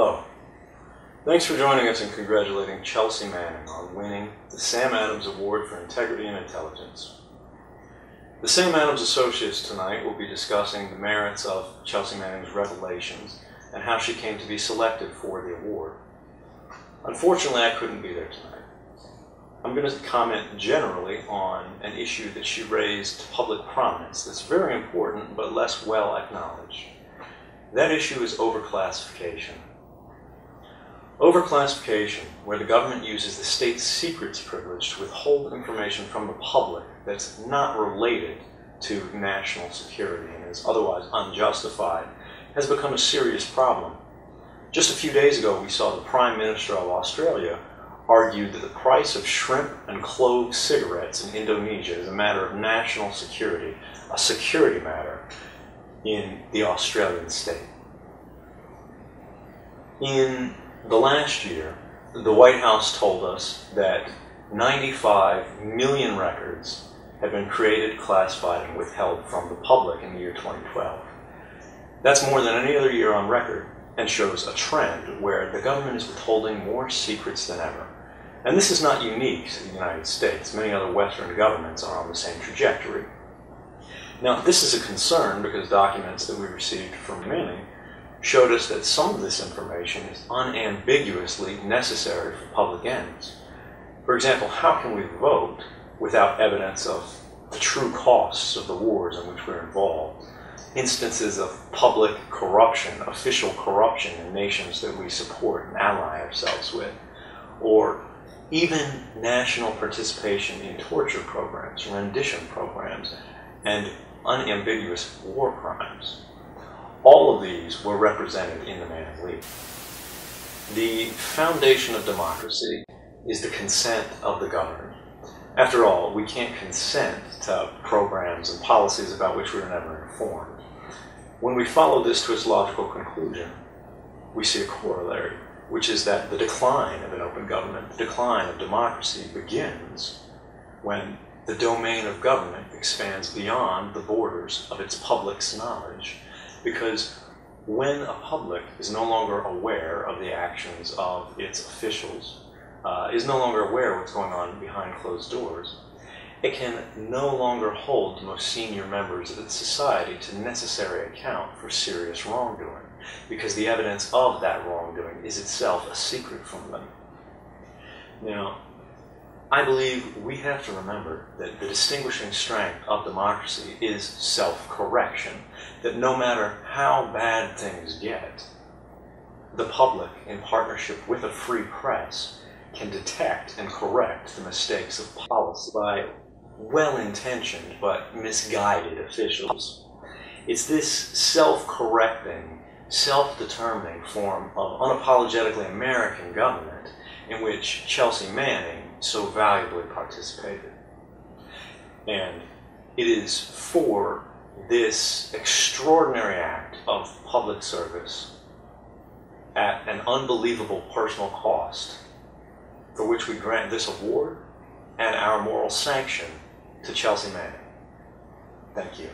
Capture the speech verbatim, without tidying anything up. Hello. Thanks for joining us in congratulating Chelsea Manning on winning the Sam Adams Award for Integrity and Intelligence. The Sam Adams Associates tonight will be discussing the merits of Chelsea Manning's revelations and how she came to be selected for the award. Unfortunately, I couldn't be there tonight. I'm going to comment generally on an issue that she raised to public prominence that's very important but less well acknowledged. That issue is overclassification. Overclassification, where the government uses the state secrets privilege to withhold information from the public that's not related to national security and is otherwise unjustified, has become a serious problem. Just a few days ago, we saw the Prime Minister of Australia argued that the price of shrimp and clove cigarettes in Indonesia is a matter of national security, a security matter in the Australian state. In the last year, the White House told us that ninety-five million records had been created, classified, and withheld from the public in the year twenty twelve. That's more than any other year on record and shows a trend where the government is withholding more secrets than ever. And this is not unique to the United States. Many other Western governments are on the same trajectory. Now, this is a concern because documents that we received from Manning showed us that some of this information is unambiguously necessary for public ends. For example, how can we vote without evidence of the true costs of the wars in which we're involved, instances of public corruption, official corruption in nations that we support and ally ourselves with, or even national participation in torture programs, rendition programs, and unambiguous war crimes. All of these were represented in the Manning Leak. The foundation of democracy is the consent of the governed. After all, we can't consent to programs and policies about which we were never informed. When we follow this to its logical conclusion, we see a corollary, which is that the decline of an open government, the decline of democracy begins when the domain of government expands beyond the borders of its public's knowledge, because when a public is no longer aware of the actions of its officials, uh, is no longer aware of what's going on behind closed doors, it can no longer hold the most senior members of its society to necessary account for serious wrongdoing, because the evidence of that wrongdoing is itself a secret from them. Now, I believe we have to remember that the distinguishing strength of democracy is self-correction, that no matter how bad things get, the public, in partnership with a free press, can detect and correct the mistakes of policy by well-intentioned but misguided officials. It's this self-correcting, self-determining form of unapologetically American government in which Chelsea Manning so valuably participated. And it is for this extraordinary act of public service at an unbelievable personal cost for which we grant this award and our moral sanction to Chelsea Manning. Thank you.